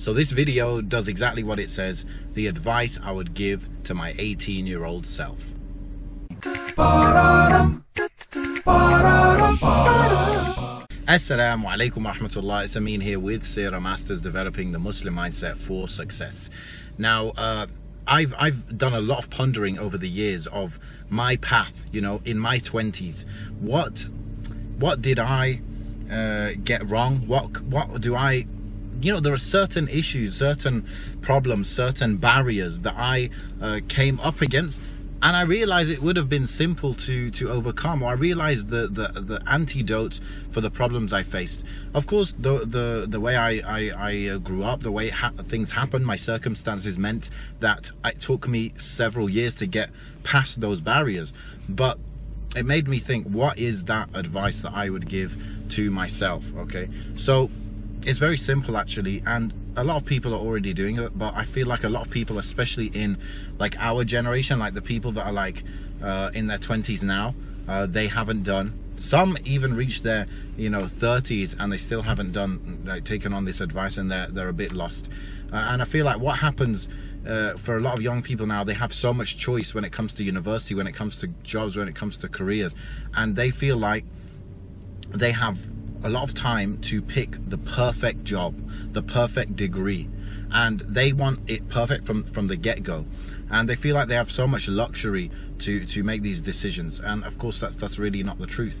So this video does exactly what it says, the advice I would give to my 18-year-old self. Assalamu alaikum wa rahmatullah, it's Amin here with Seera Masters, developing the Muslim mindset for success. Now, I've done a lot of pondering over the years of my path, you know, in my 20s. What did I get wrong? What do I, you know, there are certain issues, certain problems, certain barriers that I came up against. And I realized it would have been simple to overcome, or I realized the antidote for the problems I faced. Of course, the way I grew up, the way things happened, my circumstances meant that it took me several years to get past those barriers. But it made me think, what is that advice that I would give to myself, okay? So it's very simple actually, and a lot of people are already doing it, but I feel like a lot of people, especially in like our generation, like the people that are like in their 20s now, they haven't done. Some even reached their, you know, 30s and they still haven't done, like, taken on this advice, and they're a bit lost. And I feel like what happens for a lot of young people now, they have so much choice when it comes to university, when it comes to jobs, when it comes to careers, and they feel like they have a lot of time to pick the perfect job, the perfect degree, and they want it perfect from the get-go, and they feel like they have so much luxury to make these decisions. And of course that's really not the truth.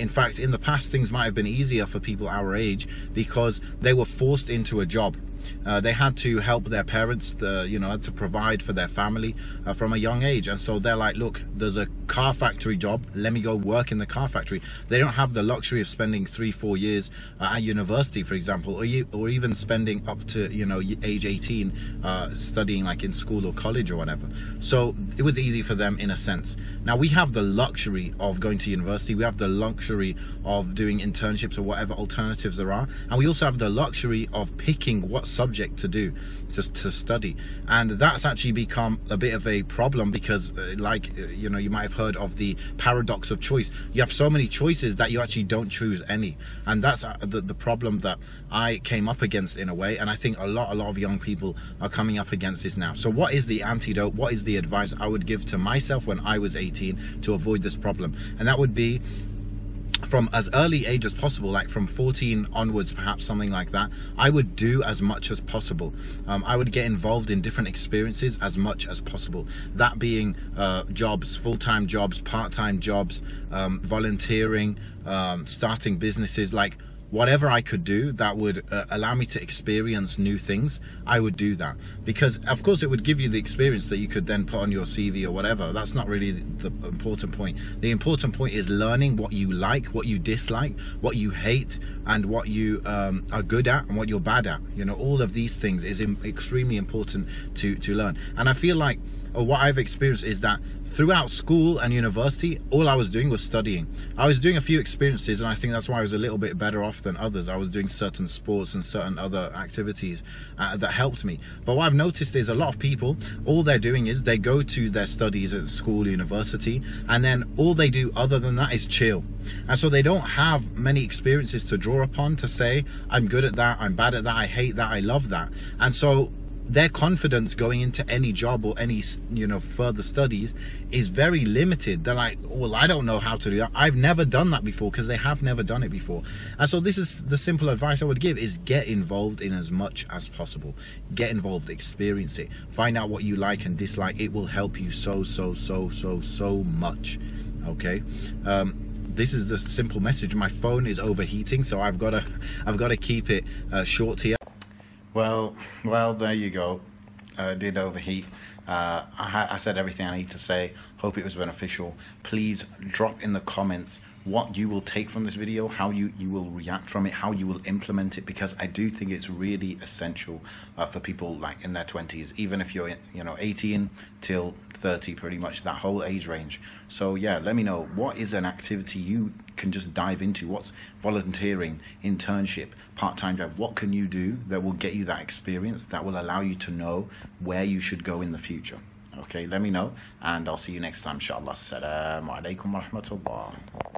In fact, in the past things might have been easier for people our age because they were forced into a job. They had to help their parents, you know, had to provide for their family from a young age, and so they're like, look, there's a car factory job, let me go work in the car factory. They don't have the luxury of spending 3-4 years at university, for example, or even spending up to, you know, age 18 studying like in school or college or whatever. So it was easy for them in a sense. Now we have the luxury of going to university, we have the luxury of doing internships or whatever alternatives there are, and we also have the luxury of picking what subject to do, to study. And that's actually become a bit of a problem because like, you know, you might have heard of the paradox of choice. You have so many choices that you actually don't choose any, and that's the problem that I came up against in a way, and I think a lot of young people are coming up against this now. So what is the antidote? What is the advice I would give to myself when I was 18 to avoid this problem? And that would be, from as early age as possible, like from 14 onwards, perhaps, something like that, I would do as much as possible. I would get involved in different experiences as much as possible, that being jobs, full-time jobs, part-time jobs, volunteering, starting businesses, like whatever I could do that would allow me to experience new things, I would do that. Because of course it would give you the experience that you could then put on your CV or whatever. That's not really the important point. The important point is learning what you like, what you dislike, what you hate, and what you are good at and what you're bad at. You know, all of these things is extremely important to learn. And I feel like what I've experienced is that throughout school and university, all I was doing was studying. I was doing a few experiences, and I think that's why I was a little bit better off than others. I was doing certain sports and certain other activities that helped me. But what I've noticed is a lot of people, all they're doing is they go to their studies at school, university, and then all they do other than that is chill. And so they don't have many experiences to draw upon to say, I'm good at that, I'm bad at that, I hate that, I love that. And so their confidence going into any job or any, you know, further studies is very limited. They're like, well, I don't know how to do that, I've never done that before, because they have never done it before. And so this is the simple advice I would give, is get involved in as much as possible. Get involved, experience it, find out what you like and dislike. It will help you so much, okay? This is the simple message. My phone is overheating, so I've got to keep it short here. Well, there you go. Did overheat. I said everything I need to say. Hope it was beneficial. Please drop in the comments what you will take from this video, how you will react from it, how you will implement it, because I do think it's really essential for people like in their 20s, even if you're in, you know, 18 till 30, pretty much that whole age range. So yeah, let me know, what is an activity you can just dive into? What's volunteering, internship, part-time job? What can you do that will get you that experience, that will allow you to know where you should go in the future? Okay, let me know, and I'll see you next time, inshallah. Assalamu alaikum wa rahmatullah.